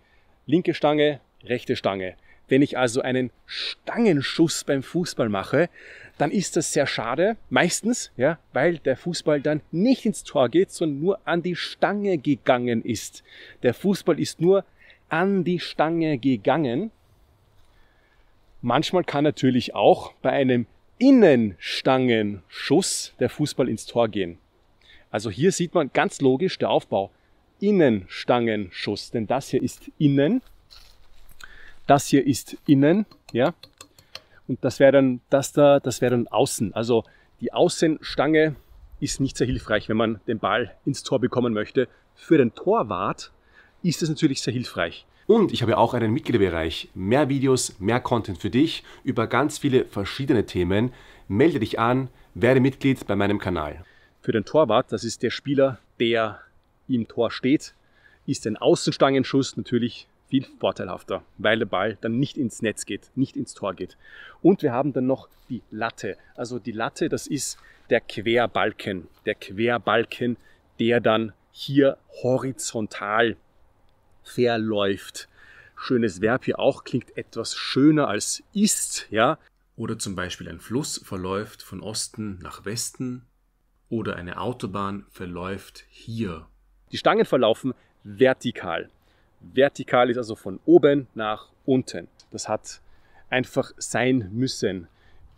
Linke Stange, rechte Stange. Wenn ich also einen Stangenschuss beim Fußball mache, dann ist das sehr schade, meistens, ja, weil der Fußball dann nicht ins Tor geht, sondern nur an die Stange gegangen ist. Der Fußball ist nur an die Stange gegangen. Manchmal kann natürlich auch bei einem Innenstangenschuss der Fußball ins Tor gehen. Also hier sieht man ganz logisch der Aufbau. Innenstangenschuss, denn das hier ist innen. Das hier ist innen, ja. Und das wäre dann, das da, das wäre dann außen. Also die Außenstange ist nicht sehr hilfreich, wenn man den Ball ins Tor bekommen möchte. Für den Torwart ist es natürlich sehr hilfreich. Und ich habe auch einen Mitgliederbereich. Mehr Videos, mehr Content für dich über ganz viele verschiedene Themen. Melde dich an, werde Mitglied bei meinem Kanal. Für den Torwart, das ist der Spieler, der im Tor steht, ist ein Außenstangenschuss natürlich viel vorteilhafter, weil der Ball dann nicht ins Netz geht, nicht ins Tor geht. Und wir haben dann noch die Latte. Also die Latte, das ist der Querbalken. Der Querbalken, der dann hier horizontal verläuft. Schönes Verb hier auch, klingt etwas schöner als ist, ja. Oder zum Beispiel ein Fluss verläuft von Osten nach Westen oder eine Autobahn verläuft hier. Die Stangen verlaufen vertikal. Vertikal ist also von oben nach unten. Das hat einfach sein müssen.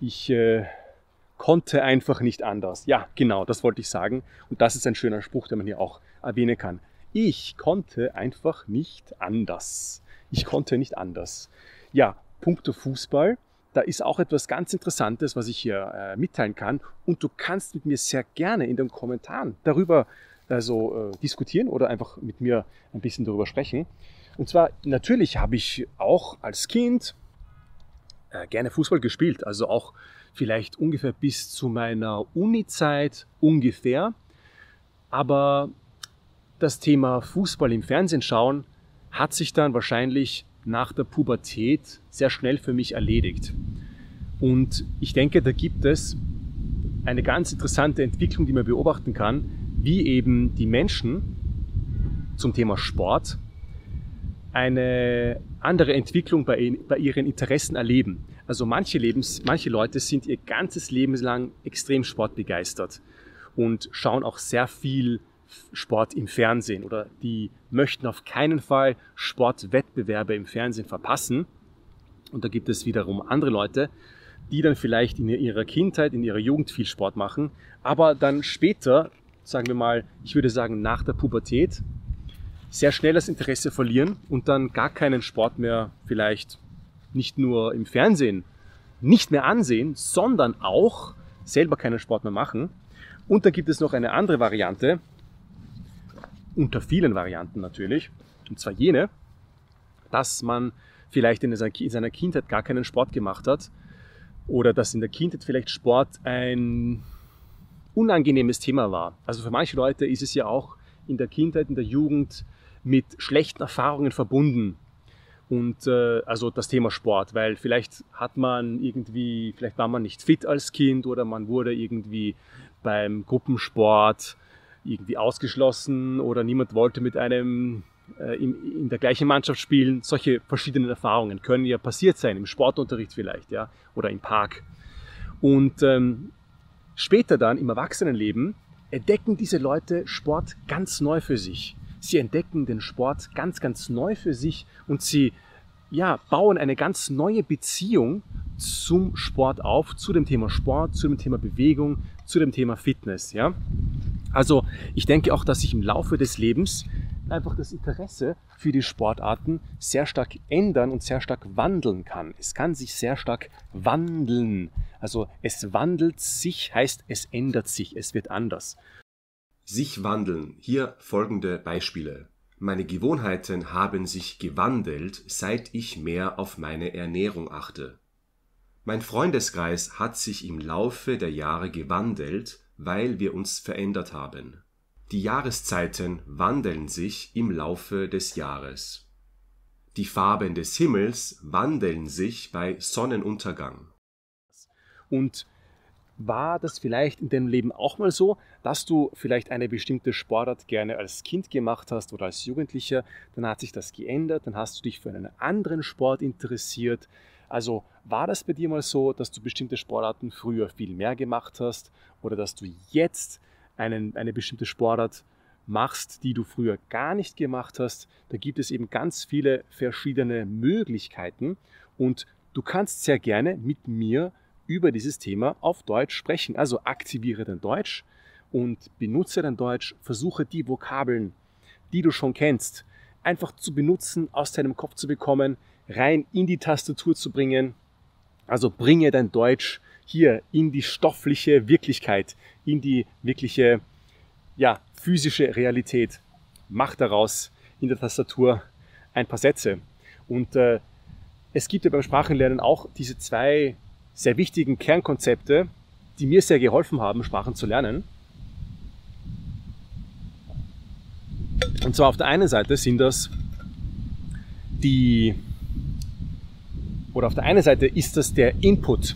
Ich äh, konnte einfach nicht anders. Ja, genau, das wollte ich sagen. Und das ist ein schöner Spruch, den man hier auch erwähnen kann. Ich konnte einfach nicht anders. Ich konnte nicht anders. Ja, punkto Fußball, da ist auch etwas ganz Interessantes, was ich hier äh, mitteilen kann. Und du kannst mit mir sehr gerne in den Kommentaren darüber also, äh, diskutieren oder einfach mit mir ein bisschen darüber sprechen. Und zwar, natürlich habe ich auch als Kind äh, gerne Fußball gespielt. Also auch vielleicht ungefähr bis zu meiner Uni-Zeit ungefähr. Aber das Thema Fußball im Fernsehen schauen hat sich dann wahrscheinlich nach der Pubertät sehr schnell für mich erledigt. Und ich denke, da gibt es eine ganz interessante Entwicklung, die man beobachten kann, wie eben die Menschen zum Thema Sport eine andere Entwicklung bei, bei ihren Interessen erleben. Also manche, Lebens, manche Leute sind ihr ganzes Leben lang extrem sportbegeistert und schauen auch sehr viel Sport im Fernsehen oder die möchten auf keinen Fall Sportwettbewerbe im Fernsehen verpassen. Und da gibt es wiederum andere Leute, die dann vielleicht in ihrer Kindheit, in ihrer Jugend viel Sport machen, aber dann später, sagen wir mal, ich würde sagen nach der Pubertät, sehr schnell das Interesse verlieren und dann gar keinen Sport mehr vielleicht nicht nur im Fernsehen nicht mehr ansehen, sondern auch selber keinen Sport mehr machen. Und dann gibt es noch eine andere Variante, unter vielen Varianten natürlich, und zwar jene, dass man vielleicht in seiner Kindheit gar keinen Sport gemacht hat oder dass in der Kindheit vielleicht Sport ein unangenehmes Thema war. Also für manche Leute ist es ja auch in der Kindheit, in der Jugend mit schlechten Erfahrungen verbunden und äh, also das Thema Sport, weil vielleicht hat man irgendwie, vielleicht war man nicht fit als Kind oder man wurde irgendwie beim Gruppensport irgendwie ausgeschlossen oder niemand wollte mit einem äh, in, in der gleichen Mannschaft spielen. Solche verschiedenen Erfahrungen können ja passiert sein, im Sportunterricht vielleicht, ja, oder im Park. Und ähm, später dann im Erwachsenenleben entdecken diese Leute Sport ganz neu für sich. Sie entdecken den Sport ganz, ganz neu für sich und sie ja, bauen eine ganz neue Beziehung zum Sport auf, zu dem Thema Sport, zu dem Thema Bewegung, zu dem Thema Fitness. Ja? Also ich denke auch, dass sich im Laufe des Lebens einfach das Interesse für die Sportarten sehr stark ändern und sehr stark wandeln kann. Es kann sich sehr stark wandeln. Also es wandelt sich, heißt es ändert sich, es wird anders. Sich wandeln. Hier folgende Beispiele. Meine Gewohnheiten haben sich gewandelt, seit ich mehr auf meine Ernährung achte. Mein Freundeskreis hat sich im Laufe der Jahre gewandelt, weil wir uns verändert haben. Die Jahreszeiten wandeln sich im Laufe des Jahres. Die Farben des Himmels wandeln sich bei Sonnenuntergang. Und war das vielleicht in deinem Leben auch mal so, dass du vielleicht eine bestimmte Sportart gerne als Kind gemacht hast oder als Jugendlicher? Dann hat sich das geändert, dann hast du dich für einen anderen Sport interessiert. Also war das bei dir mal so, dass du bestimmte Sportarten früher viel mehr gemacht hast oder dass du jetzt einen, eine bestimmte Sportart machst, die du früher gar nicht gemacht hast? Da gibt es eben ganz viele verschiedene Möglichkeiten und du kannst sehr gerne mit mir über dieses Thema auf Deutsch sprechen. Also aktiviere dein Deutsch und benutze dein Deutsch. Versuche die Vokabeln, die du schon kennst, einfach zu benutzen, aus deinem Kopf zu bekommen, rein in die Tastatur zu bringen. Also bringe dein Deutsch hier in die stoffliche Wirklichkeit, in die wirkliche, ja, physische Realität. Mach daraus in der Tastatur ein paar Sätze. Und äh, es gibt ja beim Sprachenlernen auch diese zwei sehr wichtigen Kernkonzepte, die mir sehr geholfen haben, Sprachen zu lernen. Und zwar auf der einen Seite sind das die, oder auf der einen Seite ist das der Input,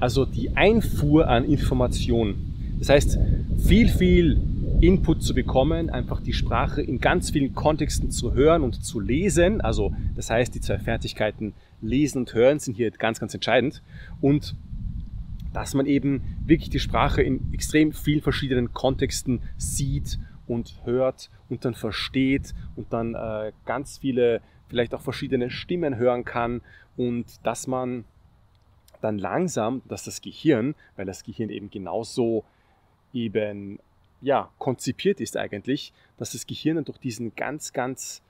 also die Einfuhr an Informationen. Das heißt, viel, viel Input zu bekommen, einfach die Sprache in ganz vielen Kontexten zu hören und zu lesen. Also das heißt, die zwei Fertigkeiten Lesen und Hören sind hier ganz, ganz entscheidend. Und dass man eben wirklich die Sprache in extrem vielen verschiedenen Kontexten sieht und hört und dann versteht und dann äh, ganz viele, vielleicht auch verschiedene Stimmen hören kann und dass man dann langsam, dass das Gehirn, weil das Gehirn eben genauso eben ja, konzipiert ist eigentlich, dass das Gehirn dann durch diesen ganz, ganz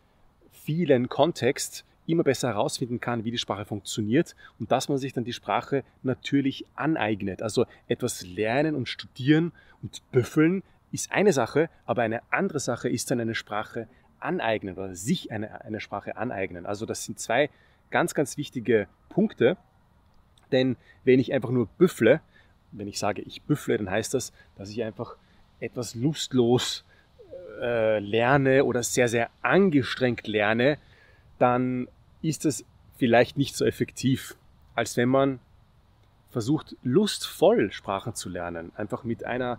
vielen Kontext immer besser herausfinden kann, wie die Sprache funktioniert und dass man sich dann die Sprache natürlich aneignet. Also etwas lernen und studieren und büffeln ist eine Sache, aber eine andere Sache ist dann eine Sprache aneignen oder sich eine, eine Sprache aneignen. Also das sind zwei ganz, ganz wichtige Punkte, denn wenn ich einfach nur büffle, wenn ich sage, ich büffle, dann heißt das, dass ich einfach etwas lustlos äh, lerne oder sehr, sehr angestrengt lerne, dann ist es vielleicht nicht so effektiv, als wenn man versucht, lustvoll Sprachen zu lernen. Einfach mit einer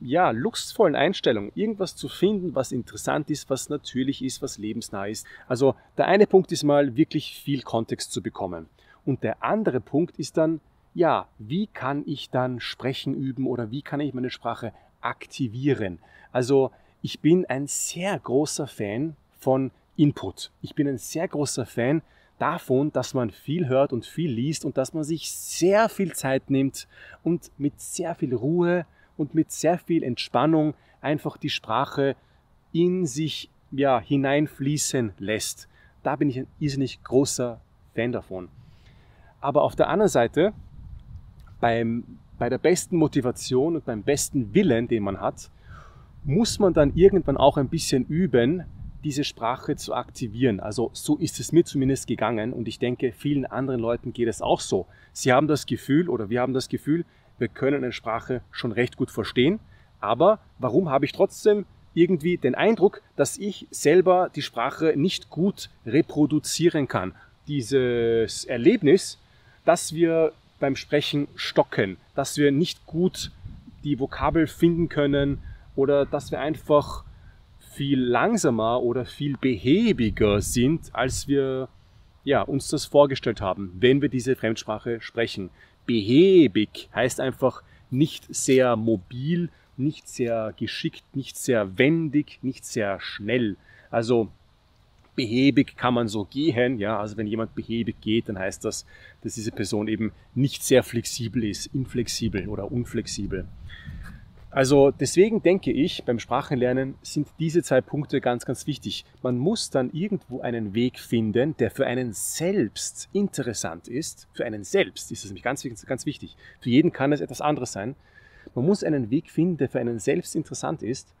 ja, lustvollen Einstellung, irgendwas zu finden, was interessant ist, was natürlich ist, was lebensnah ist. Also der eine Punkt ist mal, wirklich viel Kontext zu bekommen. Und der andere Punkt ist dann, ja, wie kann ich dann sprechen üben oder wie kann ich meine Sprache aktivieren? Also ich bin ein sehr großer Fan von Input. Ich bin ein sehr großer Fan davon, dass man viel hört und viel liest und dass man sich sehr viel Zeit nimmt und mit sehr viel Ruhe und mit sehr viel Entspannung einfach die Sprache in sich ja, hineinfließen lässt. Da bin ich ein irrsinnig großer Fan davon. Aber auf der anderen Seite, beim, bei der besten Motivation und beim besten Willen, den man hat, muss man dann irgendwann auch ein bisschen üben, diese Sprache zu aktivieren. Also so ist es mir zumindest gegangen und ich denke, vielen anderen Leuten geht es auch so. Sie haben das Gefühl oder wir haben das Gefühl, wir können eine Sprache schon recht gut verstehen, aber warum habe ich trotzdem irgendwie den Eindruck, dass ich selber die Sprache nicht gut reproduzieren kann. Dieses Erlebnis, dass wir beim Sprechen stocken, dass wir nicht gut die Vokabel finden können oder dass wir einfach viel langsamer oder viel behäbiger sind, als wir ja, uns das vorgestellt haben, wenn wir diese Fremdsprache sprechen. Behäbig heißt einfach nicht sehr mobil, nicht sehr geschickt, nicht sehr wendig, nicht sehr schnell. Also behäbig kann man so gehen, ja, also wenn jemand behäbig geht, dann heißt das, dass diese Person eben nicht sehr flexibel ist, inflexibel oder unflexibel. Also deswegen denke ich, beim Sprachenlernen sind diese zwei Punkte ganz, ganz wichtig. Man muss dann irgendwo einen Weg finden, der für einen selbst interessant ist. Für einen selbst ist das nämlich ganz, ganz wichtig. Für jeden kann es etwas anderes sein. Man muss einen Weg finden, der für einen selbst interessant ist,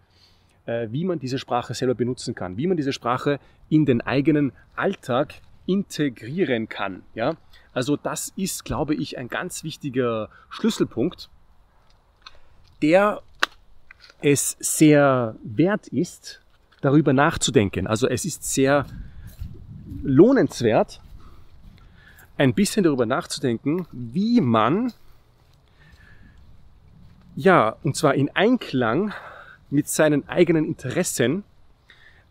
wie man diese Sprache selber benutzen kann, wie man diese Sprache in den eigenen Alltag integrieren kann. Ja? Also das ist, glaube ich, ein ganz wichtiger Schlüsselpunkt, der es sehr wert ist, darüber nachzudenken. Also es ist sehr lohnenswert, ein bisschen darüber nachzudenken, wie man, ja, und zwar in Einklang mit seinen eigenen Interessen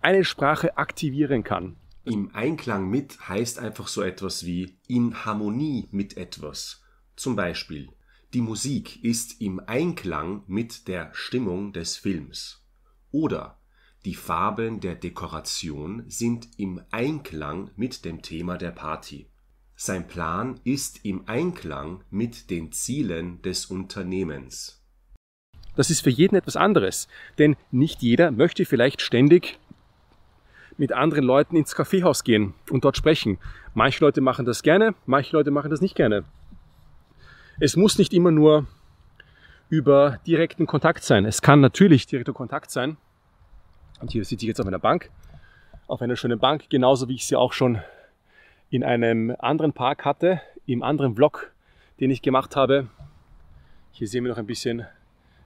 eine Sprache aktivieren kann. Im Einklang mit heißt einfach so etwas wie in Harmonie mit etwas. Zum Beispiel: Die Musik ist im Einklang mit der Stimmung des Films. Oder die Farben der Dekoration sind im Einklang mit dem Thema der Party. Sein Plan ist im Einklang mit den Zielen des Unternehmens. Das ist für jeden etwas anderes, denn nicht jeder möchte vielleicht ständig mit anderen Leuten ins Kaffeehaus gehen und dort sprechen. Manche Leute machen das gerne, manche Leute machen das nicht gerne. Es muss nicht immer nur über direkten Kontakt sein. Es kann natürlich direkter Kontakt sein. Und hier sitze ich jetzt auf einer Bank, auf einer schönen Bank, genauso wie ich sie auch schon in einem anderen Park hatte, im anderen Vlog, den ich gemacht habe. Hier sehen wir noch ein bisschen,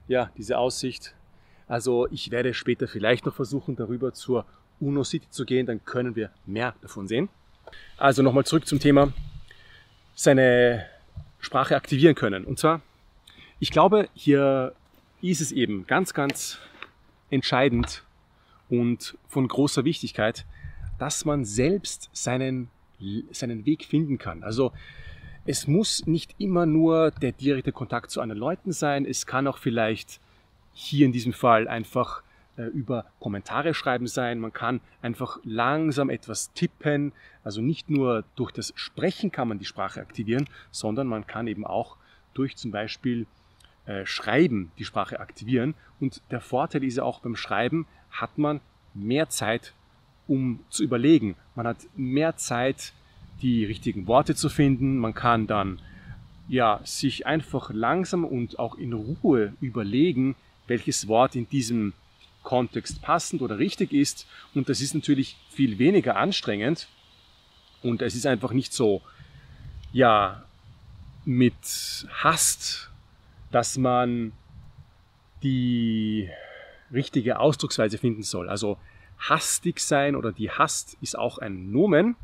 ja, diese Aussicht. Also ich werde später vielleicht noch versuchen, darüber zur UNO City zu gehen, dann können wir mehr davon sehen. Also nochmal zurück zum Thema seine Sprache aktivieren können. Und zwar, ich glaube, hier ist es eben ganz, ganz entscheidend und von großer Wichtigkeit, dass man selbst seinen, seinen Weg finden kann. Also es muss nicht immer nur der direkte Kontakt zu anderen Leuten sein. Es kann auch vielleicht hier in diesem Fall einfach über Kommentare schreiben sein. Man kann einfach langsam etwas tippen. Also nicht nur durch das Sprechen kann man die Sprache aktivieren, sondern man kann eben auch durch zum Beispiel äh, Schreiben die Sprache aktivieren. Und der Vorteil ist ja auch, beim Schreiben hat man mehr Zeit, um zu überlegen. Man hat mehr Zeit, die richtigen Worte zu finden. Man kann dann ja, sich einfach langsam und auch in Ruhe überlegen, welches Wort in diesem Kontext passend oder richtig ist, und das ist natürlich viel weniger anstrengend und es ist einfach nicht so, ja, mit Hast, dass man die richtige Ausdrucksweise finden soll. Also hastig sein oder die Hast ist auch ein Nomen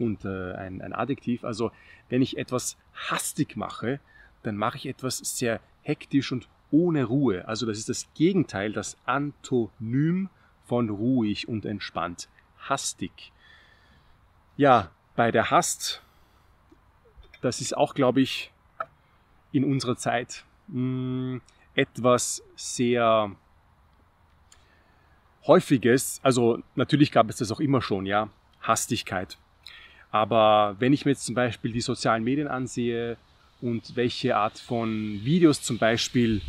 und äh, ein, ein Adjektiv. Also wenn ich etwas hastig mache, dann mache ich etwas sehr hektisch und ohne Ruhe. Also das ist das Gegenteil, das Antonym von ruhig und entspannt. Hastig. Ja, bei der Hast, das ist auch, glaube ich, in unserer Zeit mh, etwas sehr Häufiges. Also natürlich gab es das auch immer schon, ja, Hastigkeit. Aber wenn ich mir jetzt zum Beispiel die sozialen Medien ansehe, und welche Art von Videos zum Beispiel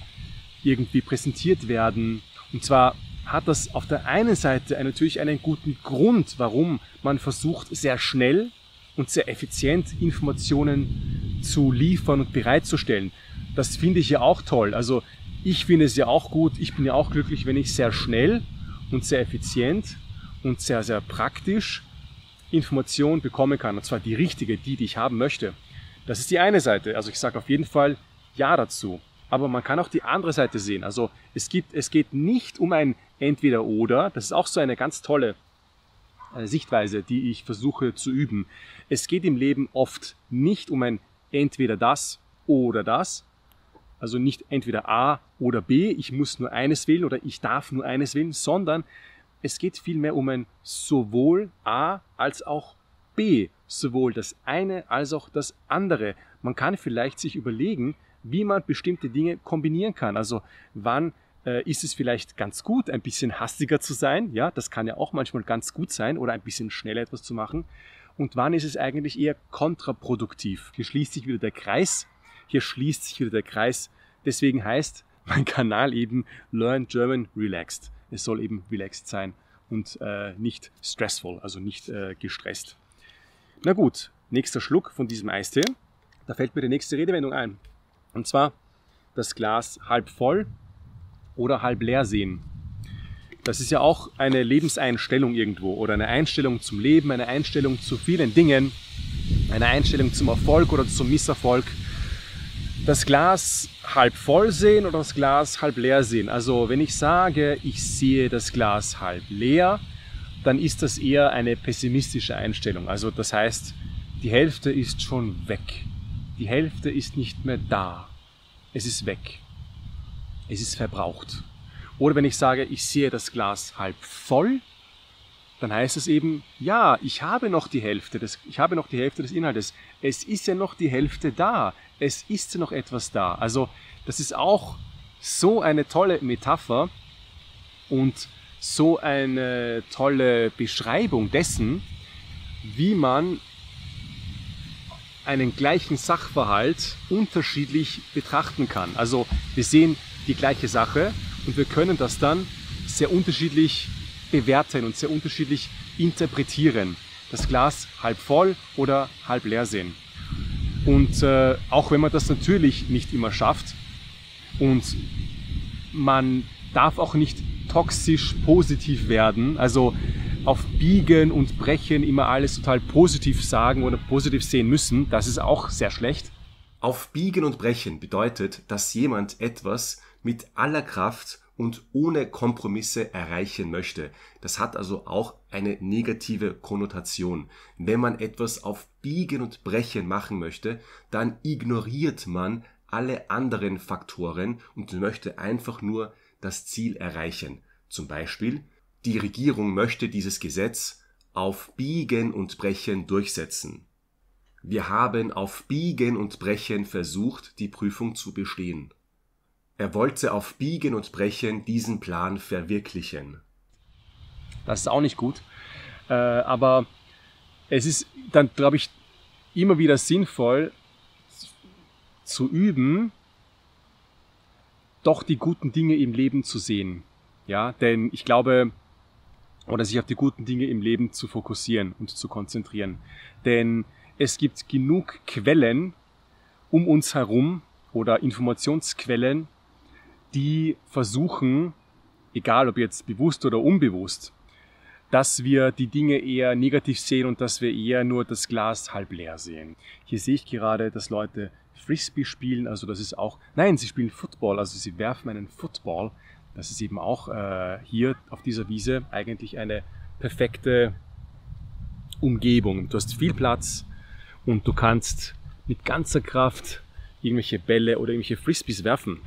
irgendwie präsentiert werden. Und zwar hat das auf der einen Seite natürlich einen guten Grund, warum man versucht, sehr schnell und sehr effizient Informationen zu liefern und bereitzustellen. Das finde ich ja auch toll. Also ich finde es ja auch gut, ich bin ja auch glücklich, wenn ich sehr schnell und sehr effizient und sehr, sehr praktisch Informationen bekommen kann. Und zwar die richtige, die, die ich haben möchte. Das ist die eine Seite. Also ich sage auf jeden Fall Ja dazu. aber man kann auch die andere Seite sehen. Also es, gibt, es geht nicht um ein Entweder-Oder, das ist auch so eine ganz tolle Sichtweise, die ich versuche zu üben. Es geht im Leben oft nicht um ein Entweder das oder das, also nicht entweder A oder B, ich muss nur eines wählen oder ich darf nur eines wählen, sondern es geht vielmehr um ein sowohl A als auch B, sowohl das eine als auch das andere. Man kann vielleicht sich überlegen, wie man bestimmte Dinge kombinieren kann. Also wann äh, ist es vielleicht ganz gut, ein bisschen hastiger zu sein, ja, das kann ja auch manchmal ganz gut sein, oder ein bisschen schneller etwas zu machen. Und wann ist es eigentlich eher kontraproduktiv? Hier schließt sich wieder der Kreis. Hier schließt sich wieder der Kreis. Deswegen heißt mein Kanal eben Learn German Relaxed. Es soll eben relaxed sein und äh, nicht stressful, also nicht äh, gestresst. Na gut, nächster Schluck von diesem Eistee. Da fällt mir die nächste Redewendung ein. Und zwar das Glas halb voll oder halb leer sehen. Das ist ja auch eine Lebenseinstellung irgendwo oder eine Einstellung zum Leben, eine Einstellung zu vielen Dingen, eine Einstellung zum Erfolg oder zum Misserfolg. Das Glas halb voll sehen oder das Glas halb leer sehen. Also wenn ich sage, ich sehe das Glas halb leer, dann ist das eher eine pessimistische Einstellung. Also das heißt, die Hälfte ist schon weg. Die Hälfte ist nicht mehr da. Es ist weg. Es ist verbraucht. Oder wenn ich sage, ich sehe das Glas halb voll, dann heißt es eben, ja, ich habe noch die Hälfte des, ich habe noch die Hälfte des Inhaltes. Es ist ja noch die Hälfte da. Es ist ja noch etwas da. Also das ist auch so eine tolle Metapher und so eine tolle Beschreibung dessen, wie man einen gleichen Sachverhalt unterschiedlich betrachten kann. Also wir sehen die gleiche Sache und wir können das dann sehr unterschiedlich bewerten und sehr unterschiedlich interpretieren. Das Glas halb voll oder halb leer sehen. Und äh, auch wenn man das natürlich nicht immer schafft, und man darf auch nicht toxisch positiv werden, also auf Biegen und Brechen immer alles total positiv sagen oder positiv sehen müssen, das ist auch sehr schlecht. Auf Biegen und Brechen bedeutet, dass jemand etwas mit aller Kraft und ohne Kompromisse erreichen möchte. Das hat also auch eine negative Konnotation. Wenn man etwas auf Biegen und Brechen machen möchte, dann ignoriert man alle anderen Faktoren und möchte einfach nur das Ziel erreichen. Zum Beispiel, die Regierung möchte dieses Gesetz auf Biegen und Brechen durchsetzen. Wir haben auf Biegen und Brechen versucht, die Prüfung zu bestehen. Er wollte auf Biegen und Brechen diesen Plan verwirklichen. Das ist auch nicht gut. Äh, aber es ist dann, glaube ich, immer wieder sinnvoll zu üben, doch die guten Dinge im Leben zu sehen. Ja, denn ich glaube, oder sich auf die guten Dinge im Leben zu fokussieren und zu konzentrieren. Denn es gibt genug Quellen um uns herum oder Informationsquellen, die versuchen, egal ob jetzt bewusst oder unbewusst, dass wir die Dinge eher negativ sehen und dass wir eher nur das Glas halb leer sehen. Hier sehe ich gerade, dass Leute Frisbee spielen, also das ist auch, nein, sie spielen Football, also sie werfen einen Football. Das ist eben auch äh, hier auf dieser Wiese eigentlich eine perfekte Umgebung. Du hast viel Platz und du kannst mit ganzer Kraft irgendwelche Bälle oder irgendwelche Frisbees werfen.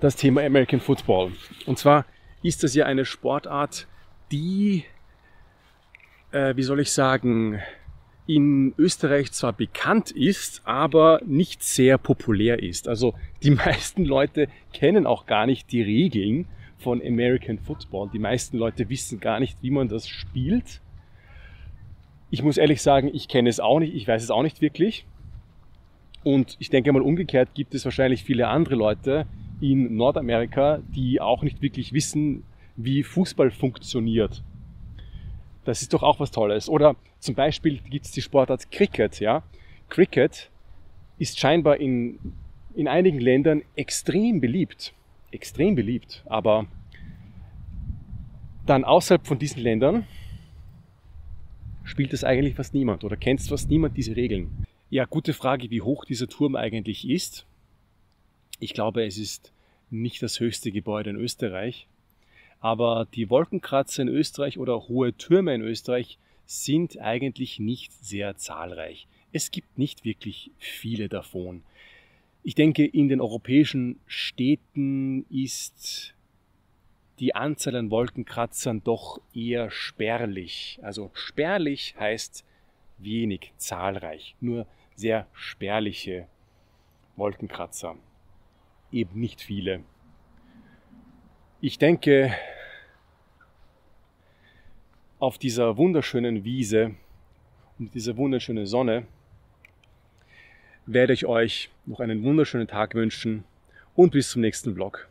Das Thema American Football. Und zwar ist das ja eine Sportart, die, äh, wie soll ich sagen, in Österreich zwar bekannt ist, aber nicht sehr populär ist. Also die meisten Leute kennen auch gar nicht die Regeln von American Football. Die meisten Leute wissen gar nicht, wie man das spielt. Ich muss ehrlich sagen, ich kenne es auch nicht, ich weiß es auch nicht wirklich. Und ich denke mal, umgekehrt gibt es wahrscheinlich viele andere Leute in Nordamerika, die auch nicht wirklich wissen, wie Fußball funktioniert. Das ist doch auch was Tolles. Oder zum Beispiel gibt es die Sportart Cricket. Ja? Cricket ist scheinbar in, in einigen Ländern extrem beliebt. Extrem beliebt. Aber dann außerhalb von diesen Ländern spielt es eigentlich fast niemand oder kennt fast niemand diese Regeln. Ja, gute Frage, wie hoch dieser Turm eigentlich ist. Ich glaube, es ist nicht das höchste Gebäude in Österreich, aber die Wolkenkratzer in Österreich oder auch hohe Türme in Österreich sind eigentlich nicht sehr zahlreich. Es gibt nicht wirklich viele davon. Ich denke, in den europäischen Städten ist die Anzahl an Wolkenkratzern doch eher spärlich. Also spärlich heißt wenig, zahlreich, nur sehr spärliche Wolkenkratzer, eben nicht viele. Ich denke, auf dieser wunderschönen Wiese und dieser wunderschönen Sonne werde ich euch noch einen wunderschönen Tag wünschen und bis zum nächsten Vlog.